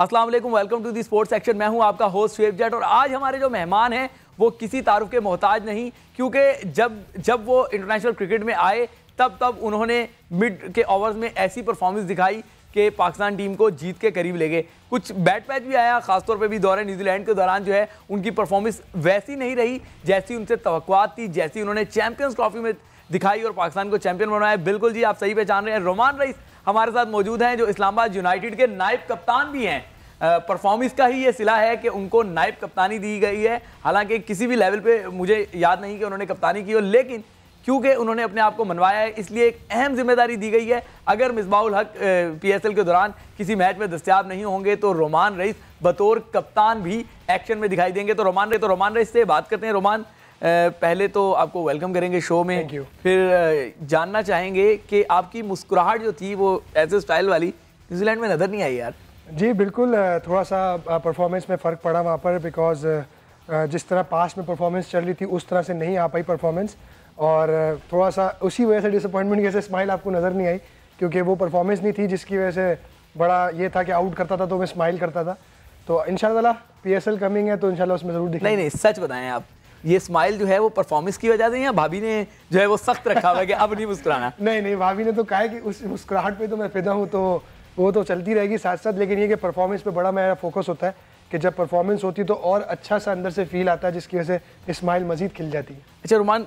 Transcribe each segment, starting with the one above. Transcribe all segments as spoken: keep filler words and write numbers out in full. अस्सलाम वालेकुम, welcome to the sports section. मैं हूं आपका होस्ट शोएब जैट और आज हमारे जो मेहमान हैं वो किसी तारुफ के मोहताज नहीं, क्योंकि जब जब वो इंटरनेशनल क्रिकेट में आए तब तब उन्होंने मिड के ओवर्स में ऐसी परफॉर्मेंस दिखाई कि पाकिस्तान टीम को जीत के करीब ले गए। कुछ बैड पैच भी आया, खासतौर पे भी दौरे न्यूजीलैंड के दौरान जो है उनकी परफॉर्मेंस वैसी नहीं रही जैसी उनसे तवक्कुआत थी, जैसी उन्होंने चैम्पियंस ट्रॉफी में दिखाई और पाकिस्तान को चैंपियन बनाया। बिल्कुल जी, आप सही पहचान रहे हैं। रुमान रईस हमारे साथ मौजूद हैं जो इस्लामाबाद यूनाइटेड के नायब कप्तान भी हैं। परफॉर्मेंस का ही ये सिला है कि उनको नायब कप्तानी दी गई है, हालांकि किसी भी लेवल पे मुझे याद नहीं कि उन्होंने कप्तानी की हो, लेकिन क्योंकि उन्होंने अपने आप को मनवाया है इसलिए एक अहम जिम्मेदारी दी गई है। अगर मिसबाहुल हक पीएसएल के दौरान किसी मैच में दस्तयाब नहीं होंगे तो रुमान रईस बतौर कप्तान भी एक्शन में दिखाई देंगे। तो रुमान रईस तो रुमान रईस से बात करते हैं। रुमान, पहले तो आपको वेलकम करेंगे शो में, फिर जानना चाहेंगे कि आपकी मुस्कुराहट जो थी वो एज ए स्टाइल वाली न्यूजीलैंड में नज़र नहीं आई। यार जी बिल्कुल, थोड़ा सा परफॉर्मेंस में फ़र्क पड़ा वहाँ पर, बिकॉज जिस तरह पास्ट में परफॉर्मेंस चल रही थी उस तरह से नहीं आ पाई परफॉर्मेंस, और थोड़ा सा उसी वजह से डिसअपॉइंटमेंट जैसे स्माइल आपको नज़र नहीं आई क्योंकि वो परफॉर्मेंस नहीं थी जिसकी वजह से बड़ा ये था कि आउट करता था तो मैं स्माइल करता था। तो इंशाल्लाह पीएसएल कमिंग है तो इंशाल्लाह उसमें ज़रूर दिखेगा। नहीं नहीं, सच बताएं आप, ये स्माइल जो है वो परफॉर्मेंस की वजह से या भाभी ने जो है वो सख्त रखा हुआ है कि अब नहीं मुस्कुराना? नहीं नहीं, भाभी ने तो कहा है कि उस मुस्कुराहट पे तो मैं फिदा हूँ, तो वो तो चलती रहेगी साथ साथ, लेकिन ये कि परफॉर्मेंस पे बड़ा मेरा फोकस होता है कि जब परफॉर्मेंस होती है तो और अच्छा सा अंदर से फील आता है जिसकी वजह से स्माइल मजीद खिल जाती है। अच्छा रुमान,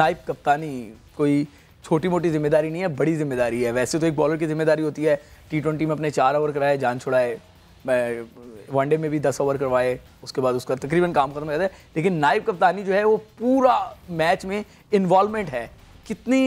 नायब कप्तानी कोई छोटी मोटी जिम्मेदारी नहीं है, बड़ी जिम्मेदारी है। वैसे तो एक बॉलर की जिम्मेदारी होती है, टी ट्वेंटी में अपने चार ओवर कराए, जान छुड़ाए, वनडे में भी दस ओवर करवाए, उसके बाद उसका तकरीबन काम खत्म हो जाता है, लेकिन नायब कप्तानी जो है वो पूरा मैच में इन्वॉल्वमेंट है। कितनी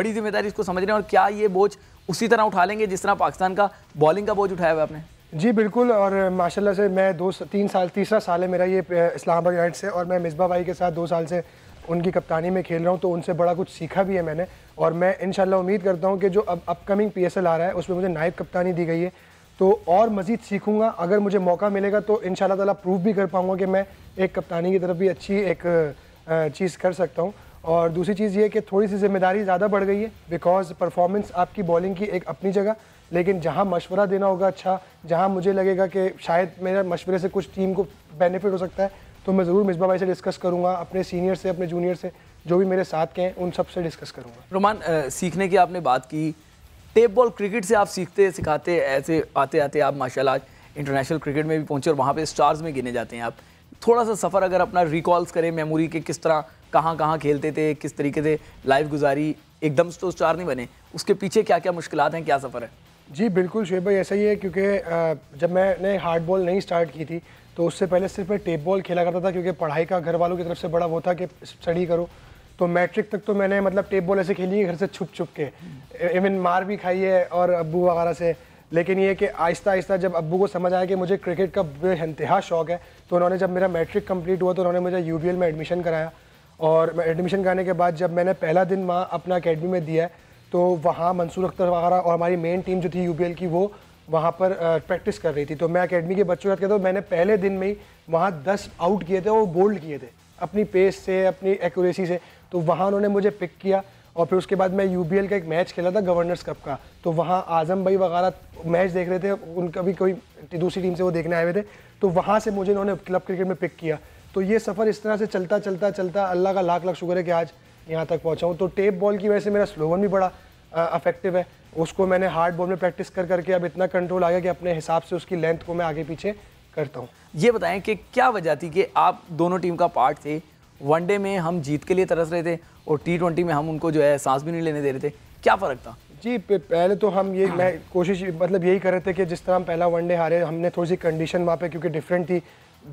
बड़ी जिम्मेदारी इसको समझने, और क्या ये बोझ उसी तरह उठा लेंगे जिस तरह पाकिस्तान का बॉलिंग का बोझ उठाया हुआ आपने? जी बिल्कुल, और माशाल्लाह से मैं दो तीन साल तीसरा साल है मेरा ये इस्लामाबाद यूनाइटेड से, और मैं मिसबा भाई के साथ दो साल से उनकी कप्तानी में खेल रहा हूँ तो उनसे बड़ा कुछ सीखा भी है मैंने, और मैं इंशाल्लाह उम्मीद करता हूँ कि जो अब अपकमिंग पी एस एल आ रहा है उसमें मुझे नायब कप्तानी दी गई है तो और मज़ीद सीखूँगा। अगर मुझे मौका मिलेगा तो इंशाल्लाह ताला प्रूव भी कर पाऊँगा कि मैं एक कप्तानी की तरफ भी अच्छी एक चीज़ कर सकता हूँ। और दूसरी चीज़ ये कि थोड़ी सी जिम्मेदारी ज़्यादा बढ़ गई है, बिकॉज परफॉर्मेंस आपकी बॉलिंग की एक अपनी जगह, लेकिन जहाँ मशवरा देना होगा अच्छा, जहाँ मुझे लगेगा कि शायद मेरे मशवरे से कुछ टीम को बेनिफिट हो सकता है तो मैं ज़रूर मिसबा भाई से डिस्कस करूँगा, अपने सीनियर से, अपने जूनियर से, जो भी मेरे साथ के हैं उन सब से डिस्कस करूँगा। रुमान, सीखने की आपने बात की, टेप बॉल क्रिकेट से आप सीखते सिखाते ऐसे आते आते आप माशाल्लाह इंटरनेशनल क्रिकेट में भी पहुँचे और वहाँ पर स्टार्स में गिने जाते हैं आप। थोड़ा सा सफ़र अगर अपना रिकॉल्स करें मेमोरी के, किस तरह कहाँ कहाँ खेलते थे, किस तरीके से लाइफ गुजारी, एकदम से तो स्टार नहीं बने, उसके पीछे क्या क्या मुश्किलात हैं, क्या सफ़र है? जी बिल्कुल शोएब भाई, ऐसा ही है क्योंकि जब मैंने हार्ड बॉल नहीं स्टार्ट की थी तो उससे पहले सिर्फ मैं टेप बॉल खेला करता था क्योंकि पढ़ाई का घर वालों की तरफ से बड़ा वो था कि स्टडी करो, तो मैट्रिक तक तो मैंने मतलब टेप बॉल ऐसे खेली है घर से छुप छुप के, इवन मार भी खाई है और अब्बू वगैरह से। लेकिन ये कि आहिस्ता आहिस्ता जब अब्बू को समझ आया कि मुझे क्रिकेट का बेइंतहा शौक़ है तो उन्होंने, जब मेरा मैट्रिक कम्प्लीट हुआ तो उन्होंने मुझे यू बी एल में एडमिशन कराया, और एडमिशन कराने के बाद जब मैंने पहला दिन माँ अपना अकेडमी में दिया तो वहाँ मंसूर अख्तर वगैरह और हमारी मेन टीम जो थी यू बी एल की वो वहाँ पर प्रैक्टिस कर रही थी, तो मैं अकेडमी के बच्चों के साथ कहता हूँ मैंने पहले दिन में ही वहाँ दस आउट किए थे और वो बोल्ड किए थे अपनी पेस से, अपनी एक्यूरेसी से, तो वहाँ उन्होंने मुझे पिक किया। और फिर उसके बाद मैं यू बी एल का एक मैच खेला था गवर्नर्स कप का, तो वहाँ आज़म भाई वगैरह मैच देख रहे थे, उनका भी कोई दूसरी टीम से वो देखने आए हुए थे, तो वहाँ से मुझे उन्होंने क्लब क्रिकेट में पिक किया। तो ये सफ़र इस तरह से चलता चलता चलता, अल्लाह का लाख लाख शुक्र है कि आज यहाँ तक पहुँचा हूँ। तो टेप बॉल की वजह से मेरा स्लोवन भी बड़ा अफेक्टिव है, उसको मैंने हार्ड बॉल में प्रैक्टिस कर करके अब इतना कंट्रोल आ गया कि अपने हिसाब से उसकी लेंथ को मैं आगे पीछे करता हूँ। ये बताएं कि क्या वजह थी कि आप दोनों टीम का पार्ट थे, वनडे में हम जीत के लिए तरस रहे थे और टी ट्वेंटी में हम उनको जो है सांस भी नहीं लेने दे रहे थे, क्या फ़र्क था? जी पहले तो हम ये मैं कोशिश मतलब यही कर रहे थे कि जिस तरह हम पहला वनडे हारे, हमने थोड़ी सी कंडीशन वहाँ पर क्योंकि डिफरेंट थी,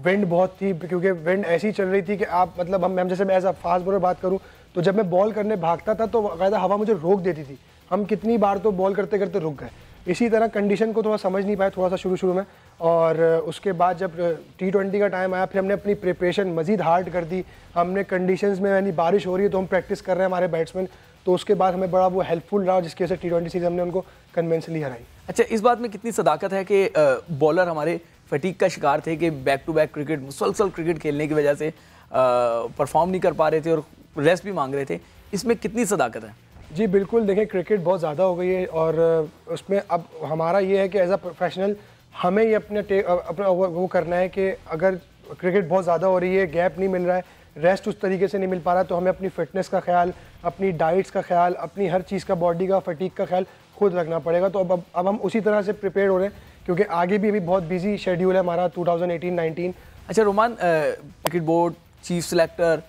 विंड बहुत थी, क्योंकि विंड ऐसी चल रही थी कि आप मतलब हम हम जैसे मैं एज अ फास्ट बॉलर बात करूँ तो जब मैं बॉल करने भागता था तो बाकायदा हवा मुझे रोक देती थी, हम कितनी बार तो बॉल करते करते रुक गए। इसी तरह कंडीशन को थोड़ा समझ नहीं पाए थोड़ा सा शुरू शुरू में, और उसके बाद जब टी ट्वेंटी का टाइम आया फिर हमने अपनी प्रिपरेशन मज़ीद हार्ड कर दी, हमने कंडीशंस में यानी बारिश हो रही है तो हम प्रैक्टिस कर रहे हैं हमारे बैट्समैन, तो उसके बाद हमें बड़ा वो हेल्पफुल रहा जिसकी वजह से टी ट्वेंटी सीरीज हमने उनको कन्वेंसली हराई। अच्छा, इस बात में कितनी सदाकत है कि बॉलर हमारे फटीक का शिकार थे कि बैक टू बैक क्रिकेट मुसलसल क्रिकेट खेलने की वजह से परफॉर्म नहीं कर पा रहे थे और रेस्ट भी मांग रहे थे, इसमें कितनी सदाकत है? जी बिल्कुल, देखें क्रिकेट बहुत ज़्यादा हो गई है और उसमें अब हमारा ये है कि एज अ प्रोफेशनल हमें ये अपने अपना वो करना है कि अगर क्रिकेट बहुत ज़्यादा हो रही है, गैप नहीं मिल रहा है, रेस्ट उस तरीके से नहीं मिल पा रहा, तो हमें अपनी फिटनेस का ख्याल, अपनी डाइट्स का ख्याल, अपनी हर चीज़ का, बॉडी का, फटीक का ख्याल खुद रखना पड़ेगा। तो अब अब हम उसी तरह से प्रिपेयर हो रहे हैं क्योंकि आगे भी अभी बहुत बिजी शेड्यूल है हमारा टू थाउजेंड एटीन नाइनटीन। अच्छा Rumman, cricket board, chief selector,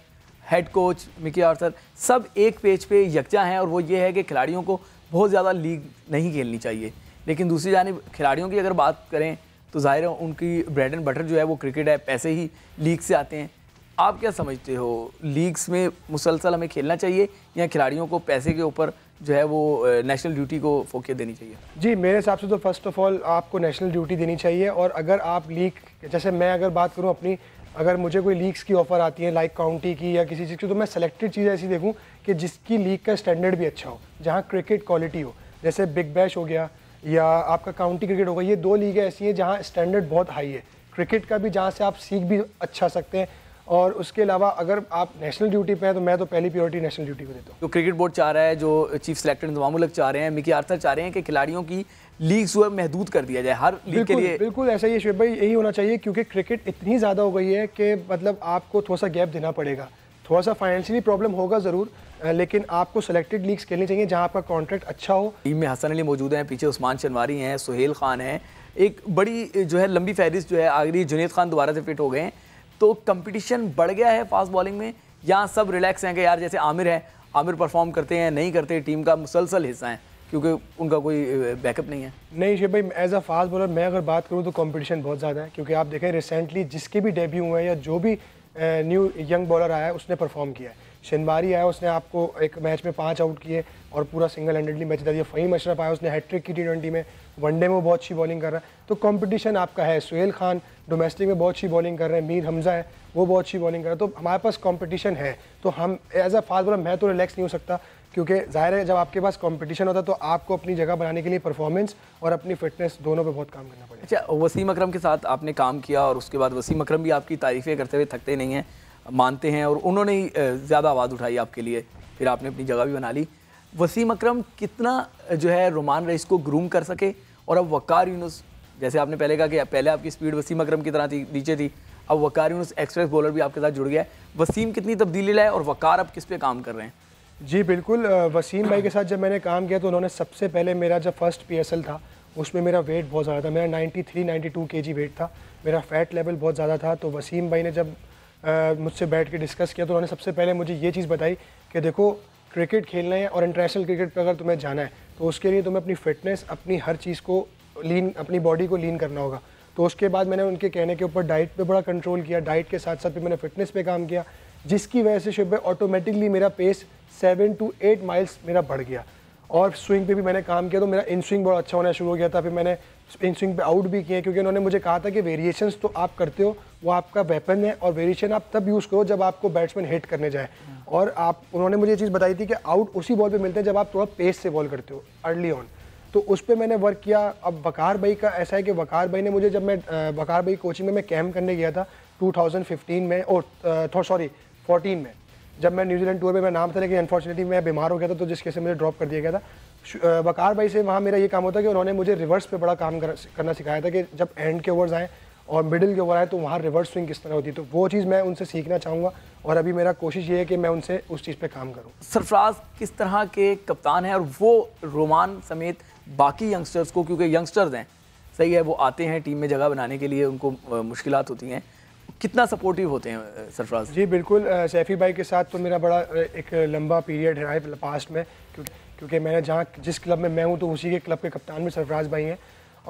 head coach Mickey Arthur सब एक पेज पे यकजा हैं और वो ये है कि खिलाड़ियों को बहुत ज़्यादा लीग नहीं खेलनी चाहिए। लेकिन दूसरी जानिब खिलाड़ियों की अगर बात करें तो ज़ाहिर है उनकी ब्रेड एंड बटर जो है वो क्रिकेट है, पैसे ही लीग से आते हैं। आप क्या समझते हो, लीग्स में मुसलसल हमें खेलना चाहिए या खिलाड़ियों को पैसे के ऊपर जो है वो नेशनल ड्यूटी को फोकस देनी चाहिए? जी, मेरे हिसाब से तो फ़र्स्ट ऑफ ऑल आपको नेशनल ड्यूटी देनी चाहिए। और अगर आप लीग, जैसे मैं अगर बात करूं अपनी, अगर मुझे कोई लीग्स की ऑफ़र आती है लाइक काउंटी की या किसी चीज़ की, तो मैं सेलेक्टेड चीज़ ऐसी देखूँ कि जिसकी लीग का स्टैंडर्ड भी अच्छा हो, जहाँ क्रिकेट क्वालिटी हो। जैसे बिग बैश हो गया या आपका काउंटी क्रिकेट हो गया, ये दो लीगें ऐसी हैं जहाँ स्टैंडर्ड बहुत हाई है क्रिकेट का भी, जहाँ से आप सीख भी अच्छा सकते हैं। और उसके अलावा अगर आप नेशनल ड्यूटी पे हैं तो मैं तो पहली प्योरिटी नेशनल ड्यूटी को देता हूँ। तो क्रिकेट बोर्ड चाह रहा है, जो चीफ सेलेक्टर इंतजामुलक चाह रहे हैं, मिकी आर्थर चाह रहे हैं कि खिलाड़ियों की लीग्स जो है महदूद कर दिया जाए हर लीग के लिए। बिल्कुल ऐसा ही है शोएब भाई, यही होना चाहिए क्योंकि क्रिकेट इतनी ज़्यादा हो गई है कि मतलब आपको थोड़ा सा गैप देना पड़ेगा। थोड़ा सा फाइनेंशियली प्रॉब्लम होगा ज़रूर, लेकिन आपको सेलेक्टेड लीग्स खेलनी चाहिए जहाँ आपका कॉन्ट्रैक्ट अच्छा हो। टीम में हसन अली मौजूद हैं, पीछे उस्मान शिनवारी हैं, सुहेल खान हैं, एक बड़ी जो है लंबी फहरिस्त जो है। आखिरी जुनेद खान दोबारा से फिट हो गए हैं, तो कंपटीशन बढ़ गया है फास्ट बॉलिंग में या सब रिलैक्स हैं कि यार जैसे आमिर है, आमिर परफॉर्म करते हैं नहीं करते, टीम का मुसलसल हिस्सा है क्योंकि उनका कोई बैकअप नहीं है? नहीं शोएब भाई, एज अ फास्ट बॉलर मैं अगर बात करूं तो कंपटीशन बहुत ज़्यादा है क्योंकि आप देखें रिसेंटली जिसके भी डेब्यू हुए हैं या जो भी न्यू यंग बॉलर आया है उसने परफॉर्म किया है। शिनवारी आया, उसने आपको एक मैच में पाँच आउट किए और पूरा सिंगल हैंडेडली मैच जिता दिया। फहीम अशरफ आया, उसने हैट्रिक की टी ट्वेंटी में, वनडे में वो बहुत अच्छी बॉलिंग कर रहा है। तो कंपटीशन आपका है। सुहेल खान डोमेस्टिक में बहुत अच्छी बॉलिंग कर रहे हैं, मीर हमजा है वो बहुत अच्छी बॉलिंग कर रहा है। तो हमारे पास कंपटीशन है, तो हम एज अ फास्ट बॉलर मैं तो रिलैक्स नहीं हो सकता क्योंकि जाहिर है जब आपके पास कंपटीशन होता है तो आपको अपनी जगह बनाने के लिए परफॉर्मेंस और अपनी फिटनेस दोनों पे बहुत काम करना पड़ेगा। अच्छा, वसीम अकरम के साथ आपने काम किया और उसके बाद वसीम अकरम भी आपकी तारीफ़ें करते हुए थकते नहीं हैं, मानते हैं, और उन्होंने ही ज़्यादा आवाज़ उठाई आपके लिए, फिर आपने अपनी जगह भी बना ली। वसीम अकरम कितना जो है रुमान रईस को ग्रूम कर सके, और अब वक़ार यूनुस, जैसे आपने पहले कहा कि पहले आपकी स्पीड वसीम अकरम की तरह थी, नीचे थी, अब वक़ार यूनुस एक्सप्रेस बॉलर भी आपके साथ जुड़ गया है, वसीम कितनी तब्दीली लाए और वक़ार अब किस पे काम कर रहे हैं? जी बिल्कुल, वसीम भाई के साथ जब मैंने काम किया तो उन्होंने सबसे पहले मेरा जब फर्स्ट पीएसएल था उसमें मेरा वेट बहुत ज़्यादा था, मेरा तिरानवे बानवे केजी वेट था, मेरा फैट लेवल बहुत ज़्यादा था। तो वसीम भाई ने जब आ, मुझसे बैठ के डिस्कस किया तो उन्होंने सबसे पहले मुझे ये चीज़ बताई कि देखो क्रिकेट खेलना है और इंटरनेशनल क्रिकेट पर अगर तुम्हें जाना है तो उसके लिए तुम्हें अपनी फ़िटनेस, अपनी हर चीज़ को लीन, अपनी बॉडी को लीन करना होगा। तो उसके बाद मैंने उनके कहने के ऊपर डाइट पे बड़ा कंट्रोल किया, डाइट के साथ साथ भी मैंने फिटनेस पे काम किया, जिसकी वजह से शोएब ऑटोमेटिकली मेरा pace seven to eight miles मेरा बढ़ गया। और स्विंग पे भी मैंने काम किया तो मेरा इन स्विंग बहुत अच्छा होना शुरू हो गया था। फिर मैंने इन स्विंग पे आउट भी किए क्योंकि उन्होंने मुझे कहा था कि वेरिएशंस तो आप करते हो, वो आपका वेपन है, और वेरिएशन आप तब यूज़ करो जब आपको बैट्समैन हिट करने जाए। और आप उन्होंने मुझे ये चीज़ बताई थी कि आउट उसी बॉल पे मिलते हैं जब आप थोड़ा पेस से बॉल करते हो अर्ली ऑन, तो उस पर मैंने वर्क किया। अब वक़ार भाई का ऐसा है कि वक़ार भाई ने मुझे, जब मैं वक़ार भाई कोचिंग में मैं कैम्प करने गया था टू थाउजेंड फिफ्टीन में, और सॉरी फोर्टीन में, जब मैं न्यूजीलैंड टूर में मेरा नाम था, लेकिन अनफॉर्चुनेटली मैं बीमार हो गया था तो जिसके से मुझे ड्रॉप कर दिया गया था। वक़ार भाई से वहाँ मेरा ये काम होता कि उन्होंने मुझे रिवर्स पे बड़ा काम कर, करना सिखाया था कि जब एंड के ओवर्स आएँ और मिडिल के ओवर आए तो वहाँ रिवर्स स्विंग किस तरह होती है। तो वो चीज़ मैं उनसे सीखना चाहूँगा और अभी मेरा कोशिश ये है कि मैं उनसे उस चीज़ पर काम करूँ। सरफराज किस तरह के कप्तान हैं और वो रोमान समेत बाकी यंगस्टर्स को, क्योंकि यंगस्टर्स हैं, सही है वो आते हैं टीम में जगह बनाने के लिए, उनको मुश्किल होती हैं, कितना सपोर्टिव होते हैं सरफराज? जी बिल्कुल, सैफ़ी भाई के साथ तो मेरा बड़ा एक लंबा पीरियड है पास्ट में, क्योंकि क्योंकि मैंने जहाँ जिस क्लब में मैं हूँ तो उसी के क्लब के कप्तान में सरफराज भाई हैं।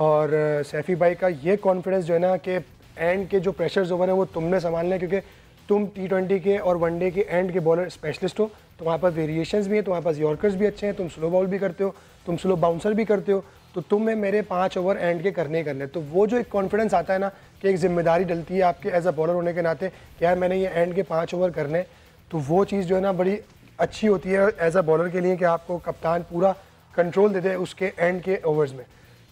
और सैफ़ी भाई का ये कॉन्फिडेंस जो है ना कि एंड के जो प्रेशर्स ओवर हैं वो तुमने संभालना है क्योंकि तुम टी ट्वेंटी के और वनडे के एंड के बॉलर स्पेशलिस्ट हो। तुम्हारे पास वेरिएशंस भी हैं, तुम्हारे पास यॉर्कर्स भी अच्छे हैं, तुम स्लो बॉल भी करते हो, तुम स्लो बाउंसर भी करते हो, तो तुम्हें मेरे पाँच ओवर एंड के करने करने। तो वो जो एक कॉन्फिडेंस आता है ना कि एक जिम्मेदारी डलती है आपके एज अ बॉलर होने के नाते कि यार मैंने ये एंड के पाँच ओवर करने, तो वो चीज़ जो है ना बड़ी अच्छी होती है एज अ बॉलर के लिए कि आपको कप्तान पूरा कंट्रोल देते हैं उसके एंड के ओवर्स में।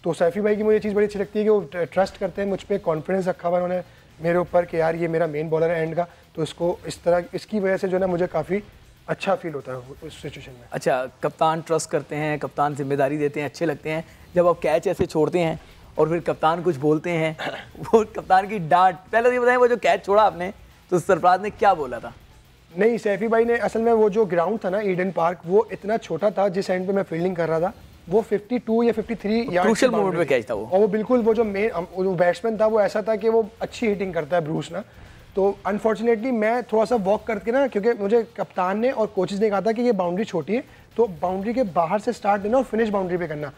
तो सैफ़ी भाई की मुझे चीज़ बड़ी अच्छी लगती है कि वो ट्रस्ट करते हैं मुझ पर, कॉन्फिडेंस रखा हुआ है उन्होंने मेरे ऊपर कि यार ये मेरा मेन बॉलर है एंड का, तो इसको इस तरह इसकी वजह से जो है ना मुझे काफ़ी अच्छा फील होता है उस सिचुएशन में। अच्छा, कप्तान ट्रस्ट करते हैं, कप्तान जिम्मेदारी देते हैं, अच्छे लगते हैं जब आप कैच ऐसे छोड़ते हैं और फिर कप्तान कुछ बोलते हैं, वो कप्तान की डांट। पहले ये बताएं वो जो कैच छोड़ा आपने तो सरफराज ने क्या बोला था? नहीं, सैफी भाई ने असल में वो जो ग्राउंड था ना ईडन पार्क, वो इतना छोटा था जिस एंड पे मैं फील्डिंग कर रहा था, वो बावन या तिरेपन यार्ड क्रूशियल मोमेंट पे कैच था वो, और वो बिल्कुल वो जो मेन बैट्समैन था वो ऐसा था कि वो अच्छी हिटिंग करता है ब्रूस ना, तो अनफॉर्चुनेटली मैं थोड़ा सा वॉक करके ना, क्योंकि मुझे कप्तान ने और कोचेज ने कहा था कि ये बाउंड्री छोटी है तो बाउंड्री के बाहर से स्टार्ट देना और फिनिश बाउंड्री पे करना।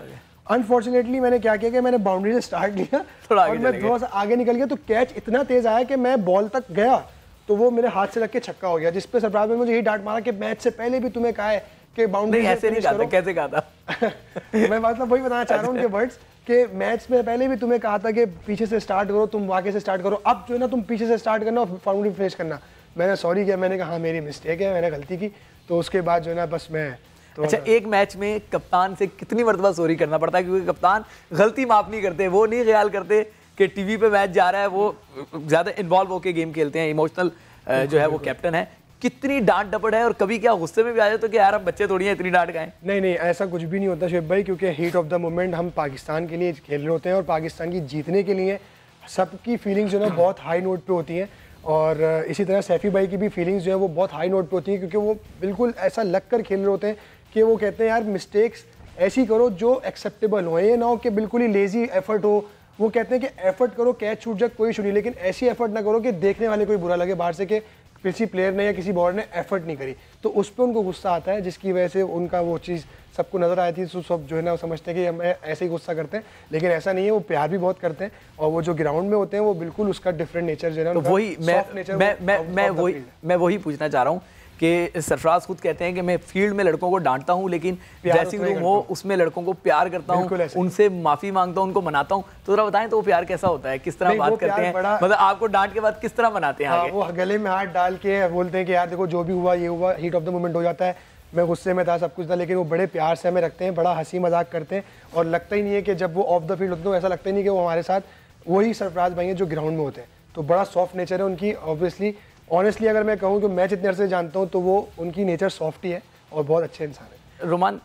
अनफॉर्चुनेटली मैंने क्या किया कि मैंने बाउंड्री से स्टार्ट लिया थोड़ा और मैं थोड़ा सा आगे निकल गया, तो कैच इतना तेज आया कि मैं बॉल तक गया तो वो मेरे हाथ से लग के छक्का हो गया, जिसपे सरफराज ने मुझे यही डांट मारा कि मैच से पहले भी तुम्हें कहा है कि बाउंड्री ऐसे नहीं कहा था, कैसे कहा था? मैं मतलब वही बताना चाह रहा हूँ उनके वर्ड्स कि मैच में पहले भी तुम्हें कहा था कि पीछे से स्टार्ट करो, तुम आगे से स्टार्ट करो, अब जो है ना तुम पीछे से स्टार्ट करना और बाउंड्री फिनिश करना। मैंने सॉरी किया, मैंने कहा हाँ मेरी मिस्टेक है, मैंने गलती की, तो उसके बाद जो है ना बस मैं तो अच्छा। एक मैच में कप्तान से कितनी मरतबा सॉरी करना पड़ता है, क्योंकि कप्तान गलती माफ नहीं करते, वो नहीं ख्याल करते कि टीवी पे मैच जा रहा है, वो ज़्यादा इन्वॉल्व होकर गेम खेलते हैं, इमोशनल जो है वो कैप्टन है। कितनी डांट डपट है, और कभी क्या गुस्से में भी आ जाए तो कि यार हम बच्चे थोड़ी हैं इतनी डांट खाएं? नहीं नहीं, ऐसा कुछ भी नहीं होता शोएब भाई, क्योंकि हीट ऑफ द मोमेंट हम पाकिस्तान के लिए खेल रहे होते हैं और पाकिस्तान की जीतने के लिए सबकी फीलिंग्स जो है बहुत हाई नोट पे होती हैं, और इसी तरह सैफी भाई की भी फीलिंग्स जो है वो बहुत हाई नोट पे होती हैं, क्योंकि वो बिल्कुल ऐसा लग कर खेल रहे होते हैं कि वो कहते हैं यार मिस्टेक्स ऐसी करो जो एक्सेप्टेबल हो, ये ना हो कि बिल्कुल ही लेजी एफर्ट हो। वो कहते हैं कि एफर्ट करो, कैच छूट जाए कोई इशू नहीं, लेकिन ऐसी एफर्ट ना करो कि देखने वाले कोई बुरा लगे बाहर से कि किसी प्लेयर ने या किसी बॉलर ने एफर्ट नहीं करी, तो उस पर उनको गुस्सा आता है, जिसकी वजह से उनका वो चीज़ सबको नज़र आई थी, तो सब जो है ना समझते हैं कि हम ऐसे ही गुस्सा करते हैं, लेकिन ऐसा नहीं है, वो प्यार भी बहुत करते हैं, और वो जो ग्राउंड में होते हैं वो बिल्कुल उसका डिफरेंट नेचर जो है ना, वही मैं वही मैं वही पूछना चाह रहा हूँ कि सरफराज खुद कहते हैं कि मैं फील्ड में लड़कों को डांटता हूँ, लेकिन ड्रेसिंग रूम हो उसमें लड़कों को प्यार करता हूँ, उनसे माफ़ी मांगता हूँ, उनको मनाता हूँ। तो जरा बताएं तो वो प्यार कैसा होता है, किस तरह बात करते हैं, मतलब आपको डांट के बाद किस तरह मनाते हैं? वो गले में हाथ डाल के बोलते हैं कि यार देखो जो भी हुआ ये हुआ, हीट ऑफ द मोमेंट हो जाता है, मैं गुस्से में था, सब कुछ था, लेकिन वो बड़े प्यार से हमें रखते हैं, बड़ा हंसी मजाक करते हैं, और लगता ही नहीं है कि जब वो ऑफ द फील्ड होते हैं ऐसा लगता ही नहीं कि वो हमारे साथ, वही सरफराज भाई हैं जो ग्राउंड में होते हैं, तो बड़ा सॉफ्ट नेचर है उनकी। ऑब्वियसली ऑनेस्टली अगर मैं कहूँ कि मैं जितने अरसे जानता हूँ तो वो उनकी नेचर सॉफ्ट ही है और बहुत अच्छे इंसान है। रुमान,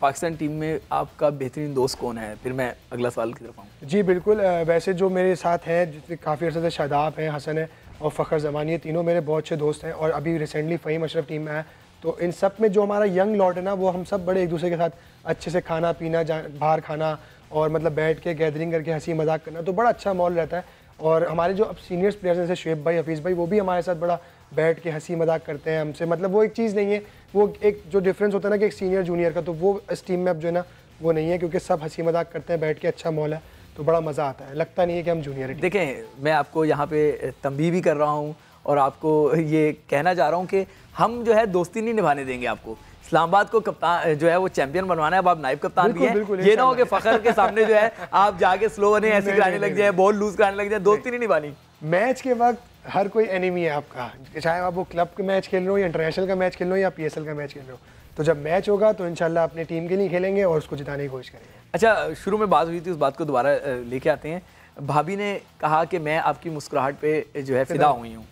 पाकिस्तान टीम में आपका बेहतरीन दोस्त कौन है? फिर मैं अगला सवाल की तरफ आऊँ। जी बिल्कुल, वैसे जो मेरे साथ हैं जितने काफ़ी अर्से से शादाब हैं, हसन है और फ़ख्र ज़मान, ये तीनों मेरे बहुत अच्छे दोस्त हैं, और अभी रिसेंटली फ़हीम अशरफ टीम में आया, तो इन सब में जो हमारा यंग लॉट है ना वो हम सब बड़े एक दूसरे के साथ अच्छे से खाना पीना, बाहर खाना और मतलब बैठ के गैदरिंग करके हंसी मजाक करना, तो बड़ा अच्छा माहौल रहता है। और हमारे जो अब सीनियर्स प्लेयर्स हैं जैसे शोएब भाई, हफीज़ भाई, वो भी हमारे साथ बड़ा बैठ के हंसी मजाक करते हैं हमसे, मतलब वो एक चीज़ नहीं है, वो एक जो डिफरेंस होता है ना कि एक सीनियर जूनियर का, तो वो इस टीम में अब जो है ना वो नहीं है, क्योंकि सब हंसी मजाक करते हैं, बैठ के अच्छा माहौल है, तो बड़ा मज़ा आता है, लगता नहीं है कि हम जूनियर हैं। देखें, मैं आपको यहाँ पर तंबीह भी कर रहा हूँ और आपको ये कहना चाह रहा हूँ कि हम जो है दोस्ती नहीं निभाने देंगे आपको। इस्लामाबाद को कप्तान जो है वो चैंपियन बनवाना है, अब आप नायब कप्तान भी हैं, ये ना हो कि फ़ख्र के सामने जो है आप जाके स्लो बने, ऐसे कराने लग जाए, बॉल लूज कराने लग जाए, दोस्ती नहीं निभानी। मैच के वक्त हर कोई एनिमी है आपका, चाहे आप वो क्लब का मैच खेल रहे हो या इंटरनेशनल का मैच खेल रहे हो या पीएसएल का मैच खेल रहे हो, तो जब मैच होगा तो इंशाल्लाह अपनी टीम के लिए खेलेंगे और उसको जिताने की कोशिश करेंगे। अच्छा, शुरू में बात हुई थी, उस बात को दोबारा लेके आते हैं। भाभी ने कहा कि मैं आपकी मुस्कुराहट पे जो है फिदा हुई हूँ,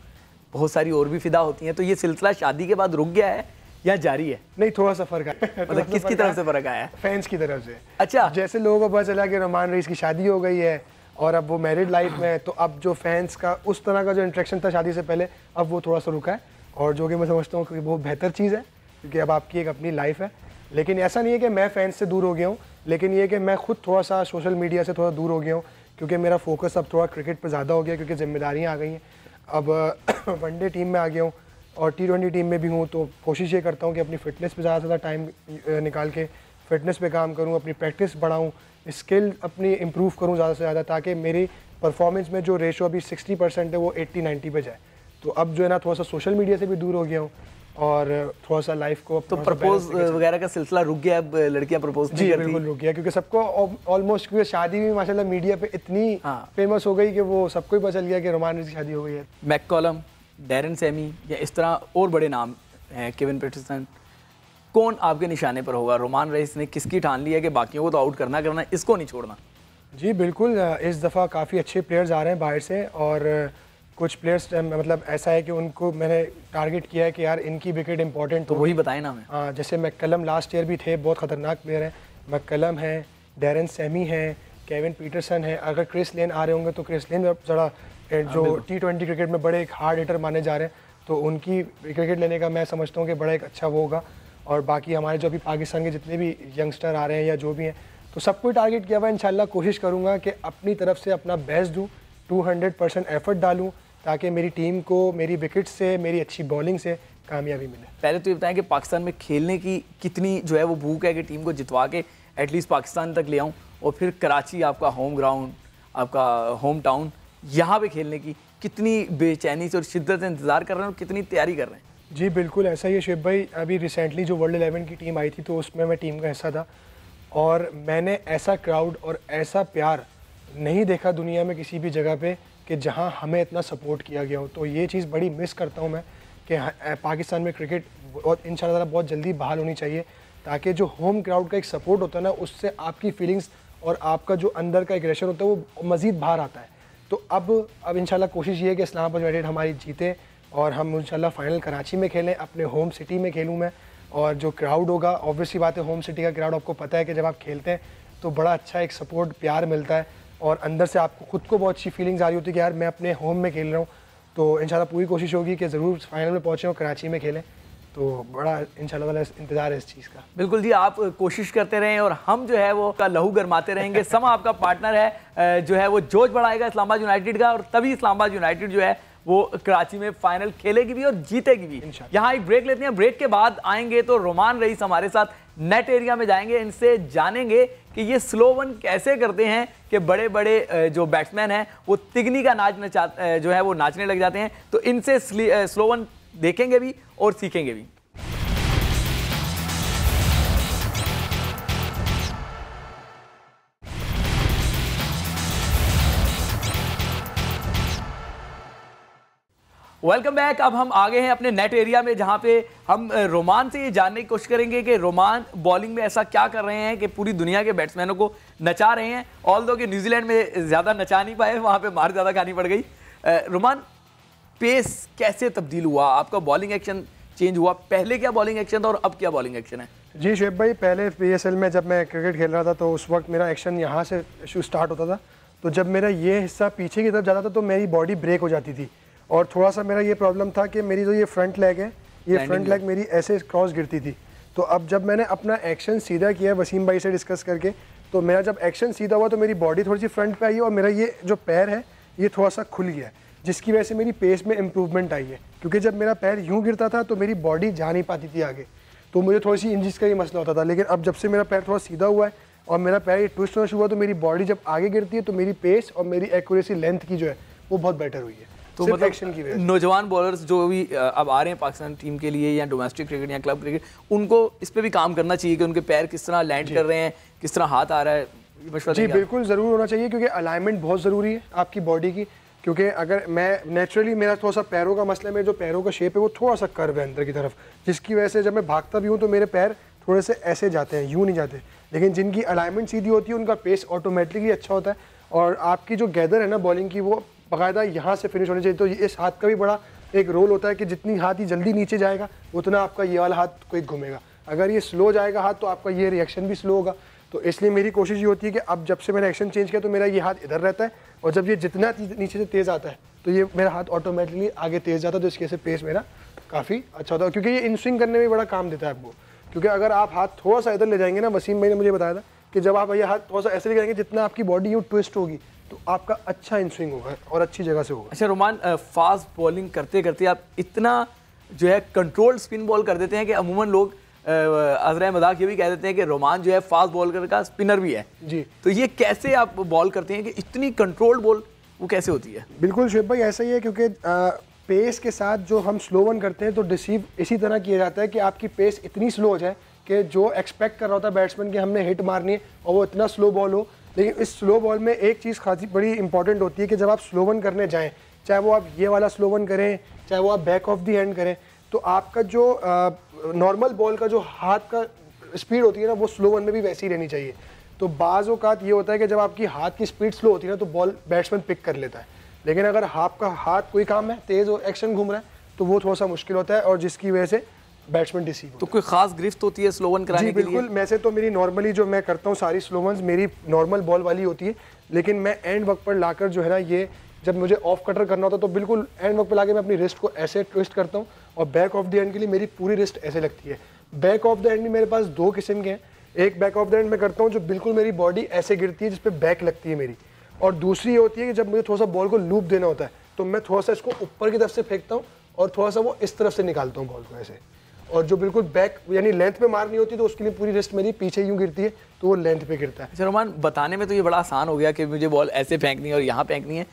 बहुत सारी और भी फिदा होती हैं, तो ये सिलसिला शादी के बाद रुक गया है या जारी है? नहीं, थोड़ा सा फर्क आया। मतलब किसकी तरफ से फर्क आया? फैंस की तरफ से। अच्छा, जैसे लोगों को पता चला कि रुमान रईस की शादी हो गई है और अब वो मैरिड लाइफ में है, तो अब जो फैंस का उस तरह का जो इंटरेक्शन था शादी से पहले, अब वो थोड़ा सा रुका है, और जो कि मैं समझता हूँ कि बहुत बेहतर चीज़ है, क्योंकि अब आपकी एक अपनी लाइफ है। लेकिन ऐसा नहीं है कि मैं फैंस से दूर हो गया हूँ, लेकिन ये कि मैं खुद थोड़ा सा सोशल मीडिया से थोड़ा दूर हो गया हूँ, क्योंकि मेरा फोकस अब थोड़ा क्रिकेट पर ज़्यादा हो गया, क्योंकि जिम्मेदारियाँ आ गई हैं, अब वनडे टीम में आ गया हूँ और टी ट्वेंटी टीम में भी हूँ, तो कोशिश ये करता हूँ कि अपनी फ़िटनेस पे ज़्यादा से ज़्यादा टाइम निकाल के फिटनेस पे काम करूँ, अपनी प्रैक्टिस बढ़ाऊँ, स्किल अपनी इम्प्रूव करूँ ज़्यादा से ज़्यादा, ताकि मेरी परफॉर्मेंस में जो रेशो अभी सिक्सटी परसेंट है वो अस्सी नब्बे पे जाए। तो अब जो है ना थोड़ा सा सोशल मीडिया से भी दूर हो गया हूँ और थोड़ा सा लाइफ को, तो प्रपोज वगैरह का सिलसिला रुक गया, अब लड़कियां प्रपोज नहीं करती? जी बिल्कुल रुक गया, क्योंकि सबको ऑलमोस्ट, क्योंकि शादी भी माशाल्लाह मीडिया पे इतनी हाँ। फेमस हो गई कि वो सबको ही पता चल गया कि रुमान रईस की शादी हो गई है। मैककॉलम, डैरन सैमी या इस तरह और बड़े नाम हैं, केविन पीटरसन, कौन आपके निशाने पर होगा? रुमान रईस ने किसकी ठान ली है कि बाकियों को तो आउट करना करना, इसको नहीं छोड़ना? जी बिल्कुल, इस दफ़ा काफ़ी अच्छे प्लेयर्स आ रहे हैं बाहर से, और कुछ प्लेयर्स मतलब ऐसा है कि उनको मैंने टारगेट किया है कि यार इनकी विकेट इंपॉर्टेंट, तो वही बताएं ना हमें। हाँ, जैसे मैककलम लास्ट ईयर भी थे, बहुत ख़तरनाक प्लेयर हैं, मैककलम हैं, डैरन सैमी हैं, केविन पीटरसन है, अगर क्रिस लिन आ रहे होंगे तो क्रिस लिन जरा जो टी ट्वेंटी क्रिकेट में बड़े एक हार्ड हिटर माने जा रहे हैं, तो उनकी विकेट लेने का मैं समझता हूँ कि बड़ा एक अच्छा वो होगा। और बाकी हमारे जो अभी पाकिस्तान के जितने भी यंगस्टर आ रहे हैं या जो भी हैं, तो सबको टारगेट किया हुआ है। इंशाल्लाह कोशिश करूँगा कि अपनी तरफ से अपना बेस्ट दूँ, टू हंड्रेड परसेंट एफर्ट डालूँ ताकि मेरी टीम को मेरी विकेट से, मेरी अच्छी बॉलिंग से कामयाबी मिले। पहले तो ये बताएं कि पाकिस्तान में खेलने की कितनी जो है वो भूख है कि टीम को जितवा के एटलीस्ट पाकिस्तान तक ले आऊँ, और फिर कराची आपका होम ग्राउंड, आपका होम टाउन, यहाँ पे खेलने की कितनी बेचैनी से और शिद्दत से इंतज़ार कर रहे हैं और कितनी तैयारी कर रहे हैं? जी बिल्कुल ऐसा ही है शोएब भाई। अभी रिसेंटली जो वर्ल्ड इलेवन की टीम आई थी तो उसमें मैं टीम का हिस्सा था, और मैंने ऐसा क्राउड और ऐसा प्यार नहीं देखा दुनिया में किसी भी जगह पे कि जहाँ हमें इतना सपोर्ट किया गया हो। तो ये चीज़ बड़ी मिस करता हूँ मैं कि पाकिस्तान में क्रिकेट बहुत इंशाल्लाह बहुत जल्दी बहाल होनी चाहिए, ताकि जो होम क्राउड का एक सपोर्ट होता है ना, उससे आपकी फीलिंग्स और आपका जो अंदर का एग्रेशन होता है वो मज़ीद बाहर आता है। तो अब अब इंशाल्लाह कोशिश ये है कि इस्लामाबाद यूनाइटेड हमारी जीते और हम इंशाल्लाह फाइनल कराची में खेलें, अपने होम सिटी में खेलूँ मैं, और जो क्राउड होगा ऑब्वियसली बात है, होम सिटी का क्राउड आपको पता है कि जब आप खेलते हैं तो बड़ा अच्छा एक सपोर्ट प्यार मिलता है और अंदर से आपको ख़ुद को बहुत अच्छी फीलिंग्स आ रही होती है कि यार मैं अपने होम में खेल रहा हूँ। तो इंशाल्लाह पूरी कोशिश होगी कि ज़रूर फाइनल में पहुँचें और कराची में खेलें। तो बड़ा इंशाल्लाह वाला इंतज़ार है इस चीज़ का। बिल्कुल जी, आप कोशिश करते रहें और हम जो है वो का लहू गरमाते रहेंगे। समा आपका पार्टनर है जो है वो जोश बढ़ाएगा इस्लामाबाद यूनाइटेड का, और तभी इस्लामाबाद यूनाइटेड जो है वो कराची में फाइनल खेलेगी भी और जीतेगी भी। यहाँ एक ब्रेक लेते हैं, ब्रेक के बाद आएंगे तो रुमान रईस हमारे साथ नेट एरिया में जाएंगे, इनसे जानेंगे कि ये स्लो वन कैसे करते हैं कि बड़े बड़े जो बैट्समैन हैं वो तिगनी का नाच नचा जो है वो नाचने लग जाते हैं। तो इनसे स्लो वन देखेंगे भी और सीखेंगे भी। Welcome back. अब हम आगे हैं अपने नेट एरिया में, जहां पे हम रोमान से ये जानने की कोशिश करेंगे कि रोमान बॉलिंग में ऐसा क्या कर रहे हैं कि पूरी दुनिया के बैट्समैनों को नचा रहे हैं। ऑल्दो कि न्यूजीलैंड में ज़्यादा नचा नहीं पाए, वहां पे मार ज़्यादा खानी पड़ गई। रोमान, पेस कैसे तब्दील हुआ आपका, बॉलिंग एक्शन चेंज हुआ, पहले क्या बॉलिंग एक्शन था और अब क्या बॉलिंग एक्शन है? जी शोएब भाई, पहले पीएसएल में जब मैं क्रिकेट खेल रहा था तो उस वक्त मेरा एक्शन यहाँ से स्टार्ट होता था, तो जब मेरा ये हिस्सा पीछे की तरफ जाता था तो मेरी बॉडी ब्रेक हो जाती थी, और थोड़ा सा मेरा ये प्रॉब्लम था कि मेरी जो ये फ्रंट लेग है, ये फ्रंट लेग मेरी ऐसे क्रॉस गिरती थी। तो अब जब मैंने अपना एक्शन सीधा किया वसीम भाई से डिस्कस करके, तो मेरा जब एक्शन सीधा हुआ तो मेरी बॉडी थोड़ी सी फ्रंट पे आई और मेरा ये जो पैर है ये थोड़ा सा खुल गया, जिसकी वजह से मेरी पेस में इम्प्रूवमेंट आई है। क्योंकि जब मेरा पैर यूँ गिरता था तो मेरी बॉडी जा नहीं पाती थी आगे, तो मुझे थोड़ी सी इंजरीज का ही मसला होता था। लेकिन अब जब से मेरा पैर थोड़ा सीधा हुआ है और मेरा पैर ये ट्विस्ट होना शुरू हुआ, तो मेरी बॉडी जब आगे गिरती है तो मेरी पेस और मेरी एक्यूरेसी लेंथ की जो है वो बहुत बेटर हुई है। तो मतलब एक्शन की वजह से नौजवान बॉलर्स जो भी अब आ रहे हैं पाकिस्तान टीम के लिए या डोमेस्टिक क्रिकेट या क्लब क्रिकेट, उनको इस पर भी काम करना चाहिए कि उनके पैर किस तरह लैंड कर रहे हैं, किस तरह हाथ आ रहा है। जी बिल्कुल ज़रूर होना चाहिए, क्योंकि अलाइनमेंट बहुत ज़रूरी है आपकी बॉडी की। क्योंकि अगर मैं नेचुरली मेरा थोड़ा सा पैरों का मसला है, मेरे जो पैरों का शेप है वो थोड़ा सा कर्व है अंदर की तरफ, जिसकी वजह से जब मैं भागता भी हूँ तो मेरे पैर थोड़े से ऐसे जाते हैं, यूँ नहीं जाते। लेकिन जिनकी अलाइनमेंट सीधी होती है उनका पेस ऑटोमेटिकली अच्छा होता है, और आपकी जो गैदर है ना बॉलिंग की वो बाकायदा यहाँ से फिनिश होनी चाहिए। तो इस हाथ का भी बड़ा एक रोल होता है कि जितनी हाथ ही जल्दी नीचे जाएगा उतना आपका ये वाला हाथ कोई घूमेगा, अगर ये स्लो जाएगा हाथ तो आपका ये रिएक्शन भी स्लो होगा। तो इसलिए मेरी कोशिश ये होती है कि अब जब से मैंने एक्शन चेंज किया तो मेरा ये हाथ इधर रहता है, और जब ये जितना नीचे से तेज़ आता है तो ये मेरा हाथ ऑटोमेटिकली आगे तेज़ जाता है, तो इसकी वजह से पेस मेरा काफ़ी अच्छा होता है। क्योंकि ये इन स्विंग करने में बड़ा काम देता है आपको, क्योंकि अगर आप हाथ थोड़ा सा इधर ले जाएंगे ना, वसीम भाई ने मुझे बताया था कि जब आप ये हाथ थोड़ा सा ऐसे ले जाएंगे जितना आपकी बॉडी यूँ ट्विस्ट होगी तो आपका अच्छा इन स्विंग होगा और अच्छी जगह से होगा। अच्छा रुमान, फास्ट बॉलिंग करते करते आप इतना जो है कंट्रोल स्पिन बॉल कर देते हैं कि अमूमन लोग अज़हर मदाक ये भी कह देते हैं कि रोमान जो है फास्ट बॉलर का स्पिनर भी है। जी तो ये कैसे आप बॉल करते हैं कि इतनी कंट्रोल्ड बॉल वो कैसे होती है? बिल्कुल शोएब भाई ऐसा ही है, क्योंकि पेस के साथ जो हम स्लो वन करते हैं तो रिसीव इसी तरह किया जाता है कि आपकी पेस इतनी स्लो हो जाए कि जो एक्सपेक्ट कर रहा होता है बैट्समैन कि हमने हिट मारनी है और वो इतना स्लो बॉल हो। लेकिन इस स्लो बॉल में एक चीज़ खासी बड़ी इंपॉर्टेंट होती है कि जब आप स्लो वन करने जाएँ, चाहे वो आप ये वाला स्लो वन करें, चाहे वो आप बैक ऑफ दी हैंड करें, तो आपका जो नॉर्मल बॉल का जो हाथ का स्पीड होती है ना वो स्लो वन में भी वैसी ही रहनी चाहिए। तो बाज़ औक़ात ये होता है कि जब आपकी हाथ की स्पीड स्लो होती है ना तो बॉल बैट्समैन पिक कर लेता है, लेकिन अगर आपका हाथ कोई काम है तेज़ और एक्शन घूम रहा है तो वो थोड़ा सा मुश्किल होता है, और जिसकी वजह से बैट्समैन डिसीव होता है। तो कोई खास गिरफ्त होती है स्लोवन कराने के लिए? बिल्कुल, वैसे तो मेरी नॉर्मली जो मैं करता हूँ सारी स्लोवंस मेरी नॉर्मल बॉल वाली होती है, लेकिन मैं एंड वक्त पर लाकर जो है ना ये जब मुझे ऑफ कटर करना होता है तो बिल्कुल एंड वक्त पर लाकर मैं अपनी रिस्ट को ऐसे ट्विस्ट करता हूँ और बैक ऑफ द एंड के लिए मेरी पूरी रिस्ट ऐसे लगती है। बैक ऑफ द एंड में मेरे पास दो किस्म के हैं, एक बैक ऑफ द एंड में करता हूँ जो बिल्कुल मेरी बॉडी ऐसे गिरती है जिस पर बैक लगती है मेरी, और दूसरी ये होती है कि जब मुझे थोड़ा सा बॉल को लूप देना होता है तो मैं थोड़ा सा इसको ऊपर की तरफ से फेंकता हूँ और थोड़ा सा वो इस तरफ से निकालता हूँ बॉल को ऐसे, और जो बिल्कुल बैक यानी लेंथ पे मारनी होती है तो उसके लिए पूरी रिस्ट मेरी पीछे यूँ गिरती है तो वो लेंथ पे गिरता है। शर्मान, बताने में तो ये बड़ा आसान हो गया कि मुझे बॉल ऐसे फेंकनी है और यहाँ फेंकनी है,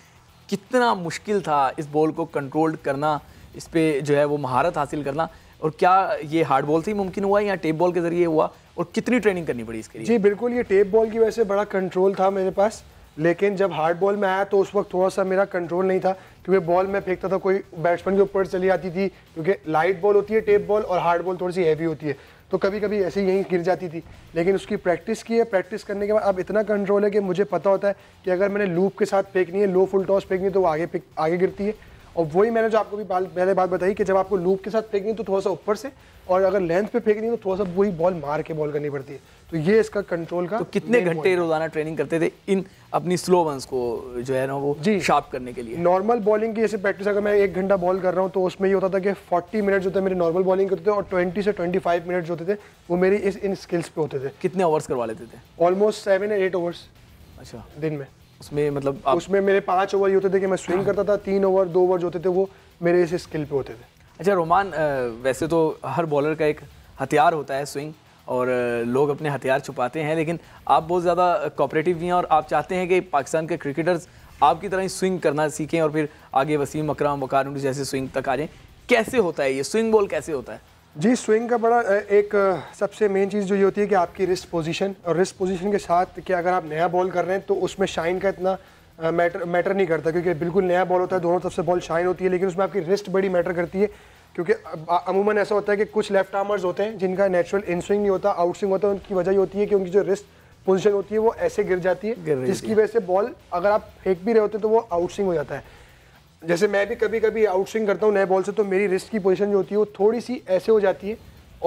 कितना मुश्किल था इस बॉल को कंट्रोल करना, इस पर जो है वो महारत हासिल करना, और क्या ये हार्ड बॉल से ही मुमकिन हुआ या टेप बॉल के जरिए हुआ, और कितनी ट्रेनिंग करनी पड़ी इसके लिए? जी बिल्कुल, ये टेप बॉल की वजह से बड़ा कंट्रोल था मेरे पास, लेकिन जब हार्ड बॉल में आया तो उस वक्त थोड़ा सा मेरा कंट्रोल नहीं था क्योंकि बॉल मैं फेंकता था कोई बैट्समैन के ऊपर चली आती थी, क्योंकि लाइट बॉल होती है टेप बॉल और हार्ड बॉल थोड़ी सी हैवी होती है तो कभी कभी ऐसे ही यहीं गिर जाती थी। लेकिन उसकी प्रैक्टिस की है, प्रैक्टिस करने के बाद अब इतना कंट्रोल है कि मुझे पता होता है कि अगर मैंने लूप के साथ फेंकनी है, लो फुल टॉस फेंकनी है तो वो आगे आगे गिरती है। और वही मैंने जो आपको भी पहले बात बताई कि जब आपको लूप के साथ फेंकनी है तो थोड़ा सा ऊपर से, और अगर लेंथ पे फेंकनी है तो थोड़ा सा वही बॉल मार के बॉल करनी पड़ती है। तो ये इसका कंट्रोल का। तो कितने घंटे रोजाना ट्रेनिंग करते थे इन अपनी स्लो वंस को जो है ना वो शार्प करने के लिए? नॉर्मल बॉलिंग की जैसे प्रैक्टिस अगर मैं एक घंटा बॉल कर रहा हूँ तो उसमें ये होता था कि फोर्टी मिनट जो थे मेरे नॉर्मल बॉलिंग करते थे और ट्वेंटी से ट्वेंटी फाइव मिनट जो होते थे वो मेरी इस इन स्किल्स पे होते थे। कितने ओवर्स करवा लेते थे? ऑलमोस्ट सेवन या एट ओवर्स। अच्छा, दिन में? उसमें मतलब आप... उसमें मेरे पाँच ओवर ये होते थे कि मैं स्विंग करता था, तीन ओवर दो ओवर जो होते थे वो मेरे इस स्किल पे होते थे। अच्छा रोमान, वैसे तो हर बॉलर का एक हथियार होता है स्विंग और लोग अपने हथियार छुपाते हैं, लेकिन आप बहुत ज़्यादा कोऑपरेटिव भी हैं और आप चाहते हैं कि पाकिस्तान के क्रिकेटर्स आपकी तरह ही स्विंग करना सीखें और फिर आगे वसीम अकरम, वकार यूनिस जैसे स्विंग तक आ जाएँ। कैसे होता है ये स्विंग बॉल, कैसे होता है? जी स्विंग का बड़ा एक सबसे मेन चीज़ जो ये होती है कि आपकी रिस्ट पोजीशन, और रिस्ट पोजीशन के साथ कि अगर आप नया बॉल कर रहे हैं तो उसमें शाइन का इतना मैटर मैटर नहीं करता क्योंकि बिल्कुल नया बॉल होता है, दोनों तरफ से बॉल शाइन होती है, लेकिन उसमें आपकी रिस्ट बड़ी मैटर करती है क्योंकि अमूमन ऐसा होता है कि कुछ लेफ्ट आर्मर्स होते हैं जिनका नेचुरल इन स्विंग नहीं होता, आउट स्विंग होता है। उनकी वजह ये होती है कि उनकी जो रिस्ट पोजिशन होती है वो ऐसे गिर जाती है जिसकी वजह से बॉल अगर आप फेंक भी रहे होते तो वो आउट स्विंग हो जाता है। जैसे मैं भी कभी कभी आउट स्विंग करता हूँ नए बॉल से तो मेरी रिस्ट की पोजीशन जो होती है वो थोड़ी सी ऐसे हो जाती है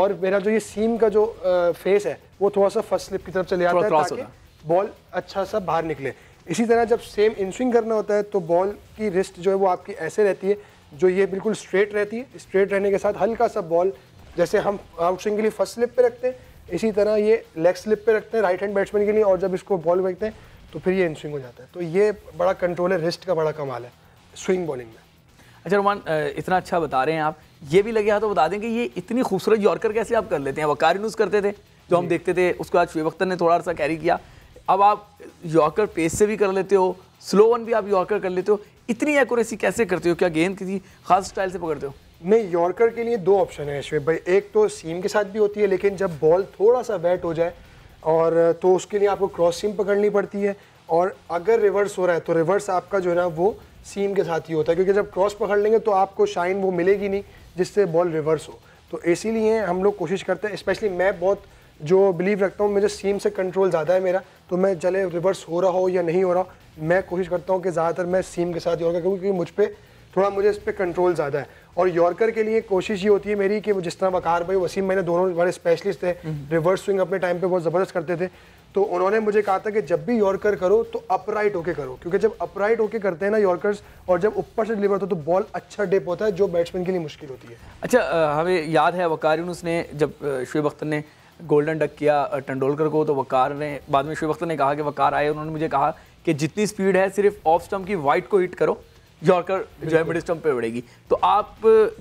और मेरा जो ये सीम का जो फेस है वो थोड़ा सा फर्स्ट स्लिप की तरफ चले जाता है ताकि बॉल अच्छा सा बाहर निकले। इसी तरह जब सेम इन स्विंग करना होता है तो बॉल की रिस्ट जो है वो आपकी ऐसे रहती है, जो ये बिल्कुल स्ट्रेट रहती है। स्ट्रेट रहने के साथ हल्का सा बॉल जैसे हम आउट स्विंग के लिए फर्स्ट स्लिप पर रखते हैं, इसी तरह ये लेग स्लिप पर रखते हैं राइट हैंड बैट्समैन के लिए, और जब इसको बॉल फेंकते हैं तो फिर ये इन स्विंग हो जाता है। तो ये बड़ा कंट्रोल है, रिस्ट का बड़ा कमाल है स्विंग बॉलिंग में। अच्छा रोमान, इतना अच्छा बता रहे हैं आप, ये भी लगे हाथ तो बता दें कि ये इतनी खूबसूरत यॉर्कर कैसे आप कर लेते हैं? वकार यूनिस करते थे जो हम देखते थे, उसके बाद शोएब अख्तर ने थोड़ा सा कैरी किया, अब आप यॉर्कर पेस से भी कर लेते हो, स्लो वन भी आप यॉर्कर कर लेते हो, इतनी एक्यूरेसी कैसे करते हो? क्या गेंद किसी खास स्टाइल से पकड़ते हो? नहीं, यॉर्कर के लिए दो ऑप्शन है शोएब भाई, एक तो सीम के साथ भी होती है, लेकिन जब बॉल थोड़ा सा वेट हो जाए और तो उसके लिए आपको क्रॉस सीम पकड़नी पड़ती है, और अगर रिवर्स हो रहा है तो रिवर्स आपका जो है ना वो सीम के साथ ही होता है क्योंकि जब क्रॉस पकड़ लेंगे तो आपको शाइन वो मिलेगी नहीं जिससे बॉल रिवर्स हो। तो इसीलिए हम लोग कोशिश करते हैं, स्पेशली मैं बहुत जो बिलीव रखता हूँ मुझे सीम से कंट्रोल ज़्यादा है मेरा, तो मैं चले रिवर्स हो रहा हो या नहीं हो रहा मैं कोशिश करता हूँ कि ज़्यादातर मैं सीम के साथ यॉर्कर करूँ क्योंकि मुझ पर थोड़ा मुझे इस पर कंट्रोल ज़्यादा है। और यॉर्कर के लिए कोशिश ये होती है मेरी कि जिस तरह वकार भाई, वसीम, मैंने दोनों बड़े स्पेशलिस्ट थे, रिवर्स स्विंग अपने टाइम पर बहुत ज़बरदस्त करते थे, तो उन्होंने मुझे कहा था कि जब भी यॉर्कर करो तो अपराइट होके करो क्योंकि जब अपराइट होके करते हैं ना यॉर्कर्स और जब ऊपर से डिलीवर होता है तो बॉल अच्छा डिप होता है जो बैट्समैन के लिए मुश्किल होती है। अच्छा, हमें याद है वकार यूनिस ने जब शोएब अख्तर ने गोल्डन डक किया तेंदुलकर को तो वकार ने बाद में शोएब अख्तर ने कहा कि वकार आए, उन्होंने मुझे कहा कि जितनी स्पीड है सिर्फ ऑफ स्टम्प की वाइड को हिट करो, यॉर्कर जो है मिडिल स्टम्प पे बढ़ेगी। तो आप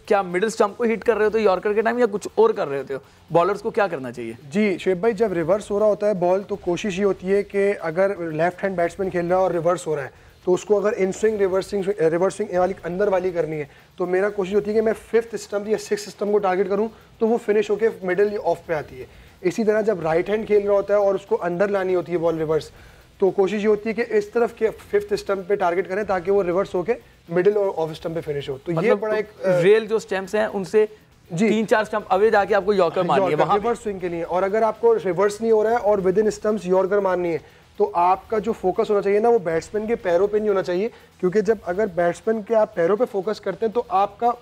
क्या मिडिल स्टम्प को हिट कर रहे हो तो यॉर्कर के टाइम या कुछ और कर रहे होते हो? बॉलर्स को क्या करना चाहिए? जी शोएब भाई, जब रिवर्स हो रहा होता है बॉल तो कोशिश ये होती है कि अगर लेफ्ट हैंड बैट्समैन खेल रहा है और रिवर्स हो रहा है तो उसको अगर इन स्विंग रिवर्सिंग रिवर्सिंग वाली अंदर वाली करनी है तो मेरा कोशिश होती है कि मैं फिफ्थ स्टम्प या सिक्स स्टम्प को टारगेट करूँ तो वो फिनिश होकर मिडिल ऑफ पे आती है। इसी तरह जब राइट हैंड खेल रहा होता है और उसको अंदर लानी होती है बॉल रिवर्स तो कोशिश ये होती है कि इस तरफ के फिफ्थ स्टंप पे टारगेट करें ताकि वो रिवर्स होके मिडिल और ऑफ स्टंप पे फिनिश हो। तो मतलब ये बड़ा एक रेल जो स्टंप्स हैं उनसे जी तीन चार स्टंप अवे जाके आपको यॉर्कर मारनी है वहाँ रिवर्स स्विंग के लिए, और अगर आपको रिवर्स नहीं हो रहा है और विद इन स्टंप्स यॉर्कर मारनी है तो आपका जो फोकस होना चाहिए ना वो बैट्समैन के पैरों पर नहीं होना चाहिए क्योंकि जब अगर बैट्समैन के आप पैरों पर फोकस करते हैं तो आपका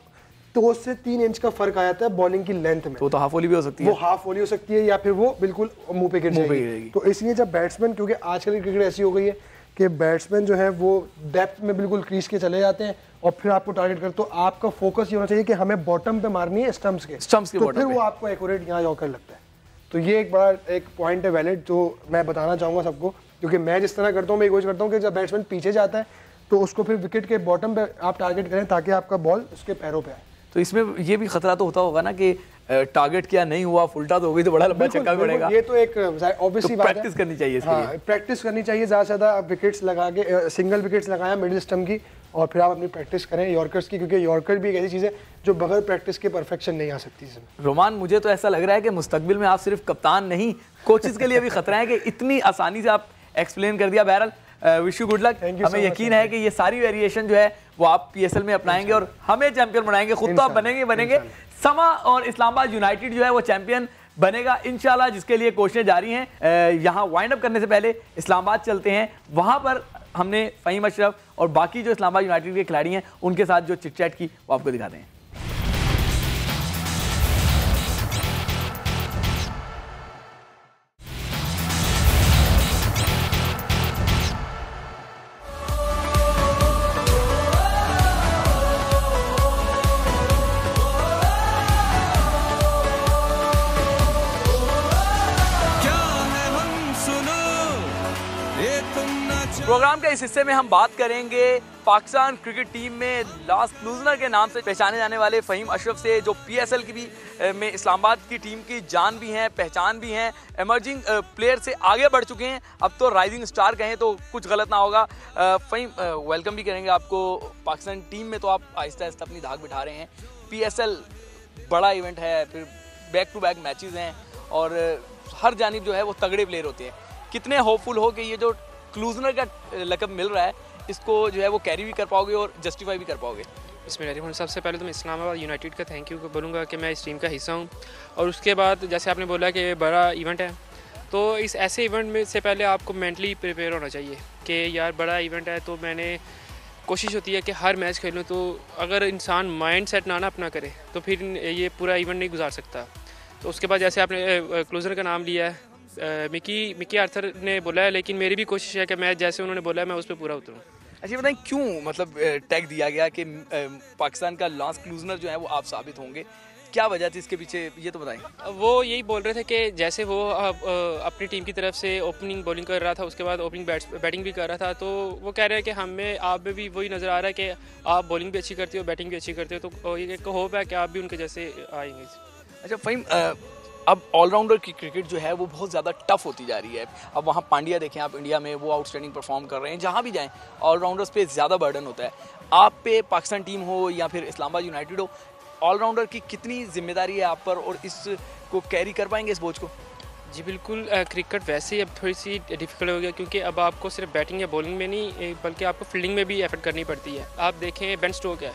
तो उससे तीन इंच का फर्क आ जाता है बॉलिंग की लेंथ में। तो, तो हाफ वॉली भी हो सकती है, वो हाफ वॉली हो सकती है या फिर वो बिल्कुल मुंह पे गिर जाएगी। तो इसलिए जब बैट्समैन, क्योंकि आजकल की क्रिकेट ऐसी हो गई है कि बैट्समैन जो है वो डेप्थ में बिल्कुल क्रीज के चले जाते हैं और फिर आपको टारगेट करते, तो आपका फोकस ये होना चाहिए कि हमें बॉटम पे मारनी है स्टम्प्स के, स्टम्प्स के, तो फिर वो आपको एक्यूरेट यहाँ जॉकर लगता है। तो ये एक बड़ा एक पॉइंट है वैलिड जो मैं बताना चाहूँगा सबको, क्योंकि मैं जिस तरह करता हूँ मैं कोशिश करता हूँ कि जब बैट्समैन पीछे जाता है तो उसको फिर विकेट के बॉटम पे आप टारगेट करें ताकि आपका बॉल उसके पैरों पे आए। तो इसमें ये भी खतरा तो होता होगा ना कि टारगेट क्या नहीं हुआ, फुलटा तो हो गई तो बड़ा लंबा चक्कर पड़ेगा। ये तो एक ऑब्वियसली बात है, प्रैक्टिस करनी चाहिए इसके लिए। प्रैक्टिस करनी चाहिए ज़्यादा से ज़्यादा, विकेट्स लगा के, सिंगल विकेट्स लगाया मिडिल स्टम्प की, और फिर आप अपनी प्रैक्टिस करें यॉर्कर्स की, क्योंकि यॉर्कर भी एक ऐसी चीज़ है जो बगैर प्रैक्टिस के परफेक्शन नहीं आ सकती। रोमान, मुझे तो ऐसा लग रहा है कि मुस्तकबिल में आप सिर्फ कप्तान नहीं, कोचेस के लिए भी खतरा है कि इतनी आसानी से आप एक्सप्लेन कर दिया। बहरहाल विश यू गुड लक, हमें यकीन है कि ये सारी वेरिएशन जो है वो आप पीएसएल में अपनाएंगे और हमें चैंपियन बनाएंगे। खुद तो आप बनेंगे बनेंगे समा और इस्लामाबाद यूनाइटेड जो है वो चैंपियन बनेगा इंशाल्लाह, जिसके लिए कोशिशें जारी हैं। यहाँ वाइंड अप करने से पहले इस्लामाबाद चलते हैं, वहाँ पर हमने फहीम अशरफ और बाकी जो इस्लामाबाद यूनाइटेड के खिलाड़ी हैं उनके साथ जो चिट चैट की वो आपको दिखाते हैं। प्रोग्राम के इस हिस्से में हम बात करेंगे पाकिस्तान क्रिकेट टीम में लास्ट लूजनर के नाम से पहचाने जाने वाले फ़हीम अशरफ से, जो पीएसएल की भी में इस्लामाबाद की टीम की जान भी हैं, पहचान भी हैं, एमर्जिंग प्लेयर से आगे बढ़ चुके हैं, अब तो राइजिंग स्टार कहें तो कुछ गलत ना होगा। फ़हीम, वेलकम भी करेंगे आपको पाकिस्तान टीम में। तो आप आहिस्ता आहिस्ता अपनी धाक बिठा रहे हैं, पीएसएल बड़ा इवेंट है, फिर बैक टू बैक मैचेज़ हैं और हर जानिब जो है वो तगड़े प्लेयर होते हैं। कितने होपफुल हो कि ये जो क्लूजनर का लकब मिल रहा है इसको जो है वो कैरी भी कर पाओगे और जस्टिफाई भी कर पाओगे? बिस्मिल्लाह, सबसे पहले तो मैं इस्लामाबाद यूनाइटेड का थैंक यू बोलूँगा कि मैं इस टीम का हिस्सा हूँ, और उसके बाद जैसे आपने बोला कि बड़ा इवेंट है, तो इस ऐसे इवेंट में से पहले आपको मेंटली प्रिपेयर होना चाहिए कि यार बड़ा इवेंट है, तो मैंने कोशिश होती है कि हर मैच खेलूँ। तो अगर इंसान माइंड सेट ना ना अपना करे तो फिर ये पूरा इवेंट नहीं गुजार सकता। तो उसके बाद जैसे आपने क्लूजनर का नाम लिया है, मिकी मिकी आर्थर ने बोला है, लेकिन मेरी भी कोशिश है कि मैं जैसे उन्होंने बोला है मैं उस पर पूरा उतरूँ। अच्छा, बताएं क्यों मतलब टैग दिया गया कि पाकिस्तान का लास्ट क्लूजनर जो है वो आप साबित होंगे, क्या वजह थी इसके पीछे ये तो बताएं। वो यही बोल रहे थे कि जैसे वो अपनी टीम की तरफ से ओपनिंग बॉलिंग कर रहा था, उसके बाद ओपनिंग बैटिंग भी कर रहा था, तो वो कह रहे हैं कि हमें आप में भी वही नज़र आ रहा है कि आप बॉलिंग भी अच्छी करते हो, बैटिंग भी अच्छी करते हो, तो ये होप है कि आप भी उनके जैसे आएंगे। अच्छा फहीम, अब ऑलराउंडर की क्रिकेट जो है वो बहुत ज़्यादा टफ होती जा रही है। अब वहाँ पांड्या देखें आप, इंडिया में वो आउटस्टैंडिंग परफॉर्म कर रहे हैं, जहाँ भी जाएं ऑलराउंडर्स पे ज़्यादा बर्डन होता है। आप पे पाकिस्तान टीम हो या फिर इस्लामाबाद यूनाइटेड हो, ऑलराउंडर की कितनी जिम्मेदारी है आप पर और इसको कैरी कर पाएंगे इस बोझ को? जी बिल्कुल, क्रिकेट वैसे ही अब थोड़ी सी डिफ़िकल्ट हो गया, क्योंकि अब आपको सिर्फ बैटिंग या बॉलिंग में नहीं बल्कि आपको फील्डिंग में भी एफर्ट करनी पड़ती है। आप देखें बेन स्टोक है,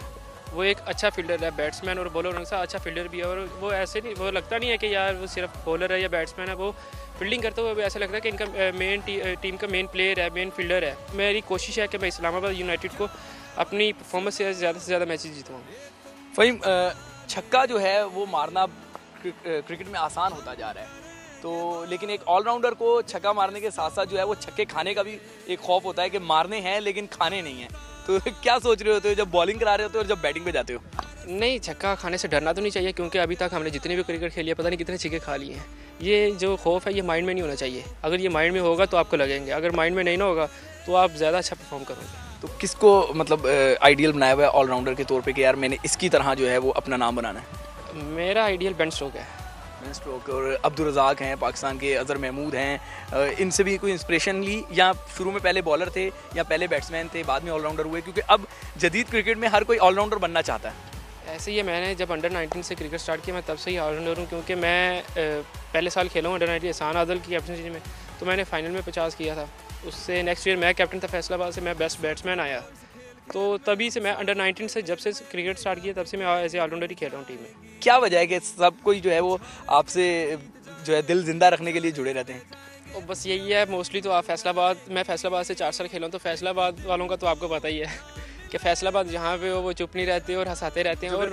वो एक अच्छा फील्डर है, बैट्समैन और बॉलर उनका अच्छा फील्डर भी है, और वो ऐसे नहीं, वो लगता नहीं है कि यार वो सिर्फ बॉलर है या बैट्समैन है, वो फील्डिंग करते हुए भी ऐसा लगता है कि इनका मेन टी, टीम का मेन प्लेयर है, मेन फील्डर है। मेरी कोशिश है कि मैं इस्लामाबाद यूनाइटेड को अपनी परफॉर्मेंस से ज़्यादा से ज़्यादा मैचेस जीतवाऊँ। फहीम, छक्का जो है वो मारना क्रिकेट में आसान होता जा रहा है, तो लेकिन एक ऑलराउंडर को छक्का मारने के साथ साथ जो है वो छक्के खाने का भी एक खौफ होता है कि मारने हैं लेकिन खाने नहीं हैं। तो क्या सोच रहे होते हो जब बॉलिंग करा रहे होते हो और जब बैटिंग पे जाते हो? नहीं, छक्का खाने से डरना तो नहीं चाहिए, क्योंकि अभी तक हमने जितने भी क्रिकेट खेली है पता नहीं कितने छक्के खा लिए हैं। ये जो खौफ है ये माइंड में नहीं होना चाहिए, अगर ये माइंड में होगा तो आपको लगेंगे, अगर माइंड में नहीं ना होगा तो आप ज़्यादा अच्छा परफॉर्म करोगे। तो किसको मतलब आइडियल बनाया हुआ है ऑलराउंडर के तौर पर कि यार मैंने इसकी तरह जो है वो अपना नाम बनाना है? मेरा आइडियल बेन स्टोक है, बेन स्टोक और अब्दुल रज़ाक हैं, पाकिस्तान के अजहर महमूद हैं, इनसे भी कोई इंस्पिरेशन ली या शुरू में पहले बॉलर थे या पहले बैट्समैन थे बाद में ऑलराउंडर हुए, क्योंकि अब जदीद क्रिकेट में हर कोई ऑलराउंडर बनना चाहता है? ऐसे ही मैंने जब अंडर नाइनटीन से क्रिकेट स्टार्ट किया मैं तब से ही ऑलराउंडर हूँ, क्योंकि मैं पहले साल खेला हूँ अंडर नाइनटीन एहसान आदल की कैप्टनसी में, तो मैंने फाइनल में पचास किया था, उससे नेक्स्ट ईयर मैं कैप्टन था फैसलाबाद से, मैं बेस्ट बैट्समैन आया, तो तभी से मैं अंडर नाइनटीन से जब से क्रिकेट स्टार्ट किया तब से मैं एज ए ऑलराउंडर ही खेल रहा हूँ टीम में। क्या वजह है कि सब कोई जो है वो आपसे जो है दिल जिंदा रखने के लिए जुड़े रहते हैं? और बस यही है मोस्टली, तो आप फैसलाबाद, मैं फैसलाबाद से चार साल खेला हूँ, तो फैसलाबाद वालों का तो आपको पता ही है कि फैसलाबाद जहाँ पे वो चुप नहीं रहते और हंसाते रहते हैं और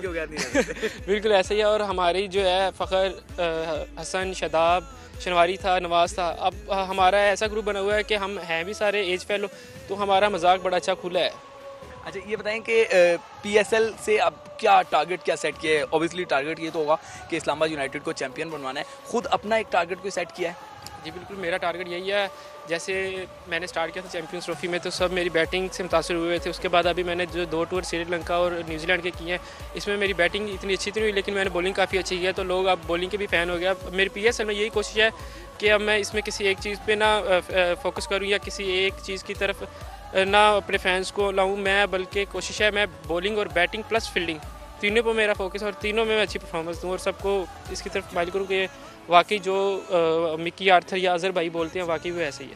बिल्कुल ऐसा ही है। और हमारी जो है फ़खर, हसन, शदाब, शनवारी था, नवाज़ था, अब हमारा ऐसा ग्रुप बना हुआ है कि हम हैं भी सारे एज फेलो, तो हमारा मजाक बड़ा अच्छा खुला है। अच्छा ये बताएं कि पीएसएल से अब क्या टारगेट क्या सेट किया है? ऑब्वियसली टारगेट ये तो होगा कि इस्लामाबाद यूनाइटेड को चैम्पियन बनवाना है। खुद अपना एक टारगेट कोई सेट किया है? जी बिल्कुल, मेरा टारगेट यही है, जैसे मैंने स्टार्ट किया था चैम्पियंस ट्रॉफी में तो सब मेरी बैटिंग से मुतासर हुए थे। उसके बाद अभी मैंने जो दो टूर श्रीलंका और न्यूजीलैंड के किए हैं, इसमें मेरी बैटिंग इतनी अच्छी तो नहीं हुई, लेकिन मैंने बॉलिंग काफ़ी अच्छी की है, तो लोग अब बॉलिंग के भी फ़ैन हो गए। अब मेरी पीएसएल में यही कोशिश है कि अब मैं इसमें किसी एक चीज़ पर ना फोकस करूँ या किसी एक चीज़ की तरफ ना अपने फैंस को लाऊँ मैं, बल्कि कोशिश है मैं बॉलिंग और बैटिंग प्लस फील्डिंग तीनों पर मेरा फोकस है और तीनों में मैं अच्छी परफॉर्मेंस दूँ और सबको इसकी तरफ माइल करूँ कि वाकई जो मिकी आर्थर या अजहर भाई बोलते हैं वाकई वो ऐसे ही है।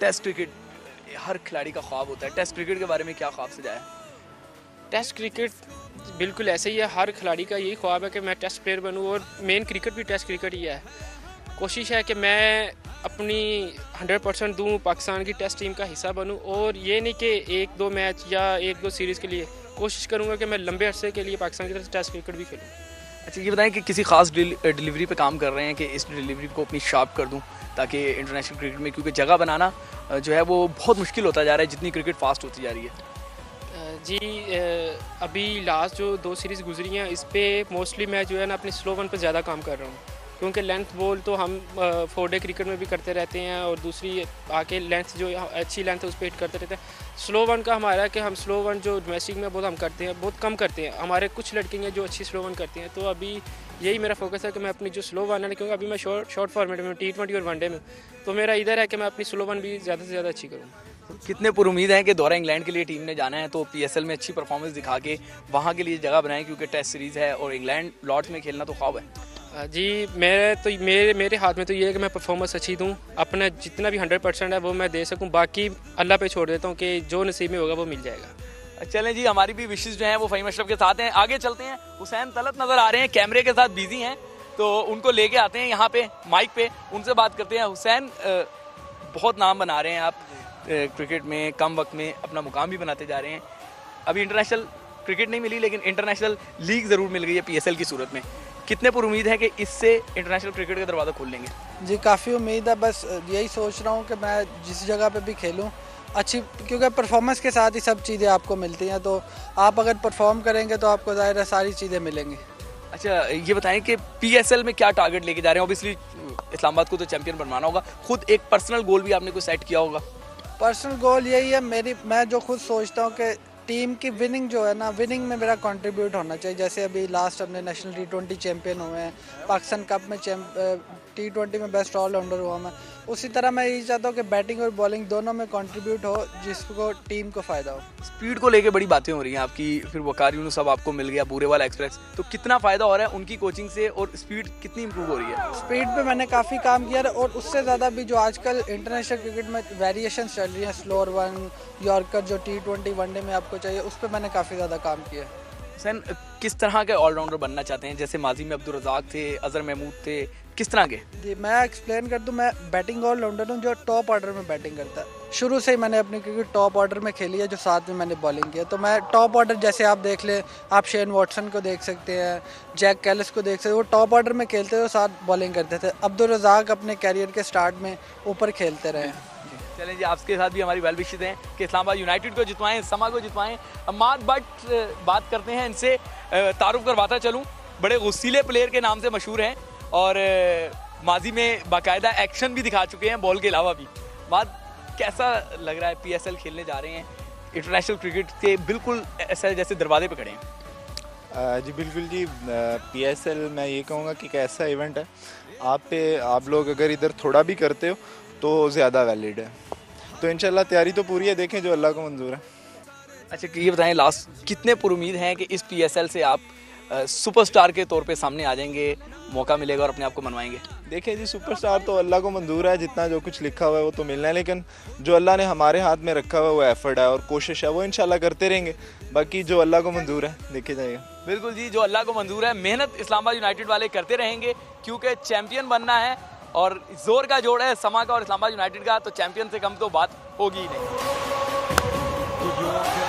टेस्ट क्रिकेट हर खिलाड़ी का ख्वाब होता है, टेस्ट क्रिकेट के बारे में क्या ख्वाब सजाया? टेस्ट क्रिकेट बिल्कुल ऐसे ही है, हर खिलाड़ी का यही ख्वाब है कि मैं टेस्ट प्लेयर बनूँ और मेन क्रिकेट भी टेस्ट क्रिकेट ही है। कोशिश है कि मैं अपनी हंड्रेड परसेंट दूँ, पाकिस्तान की टेस्ट टीम का हिस्सा बनूँ और ये नहीं कि एक दो मैच या एक दो सीरीज़ के लिए, कोशिश करूँगा कि मैं लंबे अरसे के लिए पाकिस्तान की तरफ से टेस्ट क्रिकेट भी खेलूँ। अच्छा ये बताएं कि किसी खास डिलीवरी पे काम कर रहे हैं कि इस डिलीवरी को अपनी शार्प कर दूं ताकि इंटरनेशनल क्रिकेट में, क्योंकि जगह बनाना जो है वो बहुत मुश्किल होता जा रहा है जितनी क्रिकेट फास्ट होती जा रही है। जी अभी लास्ट जो दो सीरीज़ गुजरी हैं इस पर मोस्टली मैं जो है ना अपने स्लो वन पर ज़्यादा काम कर रहा हूँ, क्योंकि लेंथ बॉल तो हम फोर डे क्रिकेट में भी करते रहते हैं और दूसरी आके लेंथ जो अच्छी लेंथ है उस पर हिट करते रहते हैं। स्लो वन का हमारा है कि हम स्लो वन जो डोमेस्टिक में बहुत हम करते हैं बहुत कम करते हैं, हमारे कुछ लड़के हैं जो अच्छी स्लो वन करते हैं, तो अभी यही मेरा फोकस है कि मैं अपनी जो स्लो वन है, क्योंकि अभी मैं शॉर्ट शॉर्ट फॉर्मेट में टी ट्वेंटी और वनडे में, तो मेरा इधर है कि मैं अपनी स्लो वन भी ज़्यादा से ज़्यादा अच्छी करूँ। कितने पुरुद हैं कि दौरा इंग्लैंड के लिए टीम ने जाना है तो पीएसएल में अच्छी परफॉर्मेंस दिखा के वहाँ के लिए जगह बनाएं, क्योंकि टेस्ट सीरीज़ है और इंग्लैंड लॉर्ड्स में खेलना तो ख्वाब है। जी मेरे तो मेरे मेरे हाथ में तो ये है कि मैं परफॉर्मेंस अच्छी दूं, अपना जितना भी हंड्रेड परसेंट है वो मैं दे सकूं, बाकी अल्लाह पे छोड़ देता हूं कि जो नसीब में होगा वो मिल जाएगा। चलें जी, हमारी भी विशेष जो हैं वो फ़हीम अशरफ के साथ हैं। आगे चलते हैं, हुसैन तलत नज़र आ रहे हैं, कैमरे के साथ बिजी हैं तो उनको लेके आते हैं यहाँ पे माइक पे, उनसे बात करते हैं। हुसैन, बहुत नाम बना रहे हैं आप क्रिकेट में, कम वक्त में अपना मुकाम भी बनाते जा रहे हैं। अभी इंटरनेशनल क्रिकेट नहीं मिली लेकिन इंटरनेशनल लीग ज़रूर मिल गई है पीएसएल की सूरत में, कितने पर उम्मीद है कि इससे इंटरनेशनल क्रिकेट का दरवाज़ा खोल लेंगे? जी काफ़ी उम्मीद है, बस यही सोच रहा हूँ कि मैं जिस जगह पे भी खेलूँ अच्छी, क्योंकि परफॉर्मेंस के साथ ही सब चीज़ें आपको मिलती हैं, तो आप अगर परफॉर्म करेंगे तो आपको ज़ाहिर है सारी चीज़ें मिलेंगी। अच्छा ये बताएं कि पीएसएल में क्या टारगेट लेके जा रहे हैं? ऑब्वियसली इस्लामाबाद को तो चैम्पियन बनवाना होगा, खुद एक पर्सनल गोल भी आपने कोई सेट किया होगा? पर्सनल गोल यही है मेरी, मैं जो खुद सोचता हूँ कि टीम की विनिंग जो है ना, विनिंग में मेरा कंट्रीब्यूट होना चाहिए। जैसे अभी लास्ट हमने नेशनल टी ट्वेंटी चैम्पियन हुए हैं, पाकिस्तान कप में टी ट्वेंटी में बेस्ट ऑलराउंडर हुआ मैं, उसी तरह मैं यही चाहता हूँ कि बैटिंग और बॉलिंग दोनों में कंट्रीब्यूट हो जिसको टीम को फ़ायदा हो। स्पीड को लेके बड़ी बातें हो रही हैं आपकी, फिर वकार यूनिस साहब आपको मिल गया बूरेवाला एक्सप्रेस, तो कितना फ़ायदा हो रहा है उनकी कोचिंग से और स्पीड कितनी इम्प्रूव हो रही है? स्पीड पर मैंने काफ़ी काम किया और उससे ज़्यादा भी जो आजकल इंटरनेशनल क्रिकेट में वेरिएशन चल रही है, स्लोअर वन, यॉर्कर जो टी ट्वेंटी वनडे में आपको चाहिए, उस पर मैंने काफ़ी ज़्यादा काम किया है। हुसैन, किस तरह के ऑलराउंडर बनना चाहते हैं? जैसे माजी में अब्दुल रज़ाक थे, अजहर महमूद थे, किस तरह के? जी मैं एक्सप्लेन कर दूं, मैं बैटिंग ऑलराउंडर हूं जो टॉप ऑर्डर में बैटिंग करता है। शुरू से ही मैंने अपनी क्रिकेट टॉप ऑर्डर में खेली है, जो साथ में मैंने बॉलिंग की है, तो मैं टॉप ऑर्डर, जैसे आप देख लें, आप शेन वॉटसन को देख सकते हैं, जैक कैलिस को देख सकते हैं, वो टॉप ऑर्डर में खेलते थे और साथ बॉलिंग करते थे। अब्दुल रज़ाक अपने कैरियर के स्टार्ट में ऊपर खेलते रहे। चलें जी, आपके साथ भी हमारी वेलविशेस हैं कि इस्लामाबाद यूनाइटेड को जितवाएं, समा को जितवाएं। अम्माद बट बात करते हैं, इनसे तारुफ करवाता चलूं, बड़े गुस्सीले प्लेयर के नाम से मशहूर हैं और माजी में बाकायदा एक्शन भी दिखा चुके हैं बॉल के अलावा भी। बात कैसा लग रहा है, पीएसएल खेलने जा रहे हैं, इंटरनेशनल क्रिकेट के बिल्कुल ऐसा जैसे दरवाजे पर खड़े हैं? जी बिल्कुल जी, पीएसएल मैं ये कहूँगा कि कैसा इवेंट है, आप पे आप लोग अगर इधर थोड़ा भी करते हो तो ज़्यादा वैलिड है, तो इंशाल्लाह तैयारी तो पूरी है, देखें जो अल्लाह को मंजूर है। अच्छा ये बताएं लास्ट, कितने पुरुद हैं कि इस पीएसएल से आप सुपरस्टार के तौर पे सामने आ जाएंगे, मौका मिलेगा और अपने आप को मनवाएंगे? देखें जी, सुपरस्टार तो अल्लाह को मंजूर है, जितना जो कुछ लिखा हुआ है वो तो मिलना है, लेकिन जो अल्लाह ने हमारे हाथ में रखा हुआ है वो एफर्ट है और कोशिश है, वो इंशाल्लाह करते रहेंगे, बाकी जो अल्लाह को मंजूर है देखे जाएगा। बिल्कुल जी, जो अल्लाह को मंजूर है, मेहनत इस्लामाबाद यूनाइटेड वाले करते रहेंगे क्योंकि चैम्पियन बनना है और जोर का जोड़ है समा का और इस्लामाबाद यूनाइटेड का, तो चैंपियन से कम तो बात होगी ही नहीं।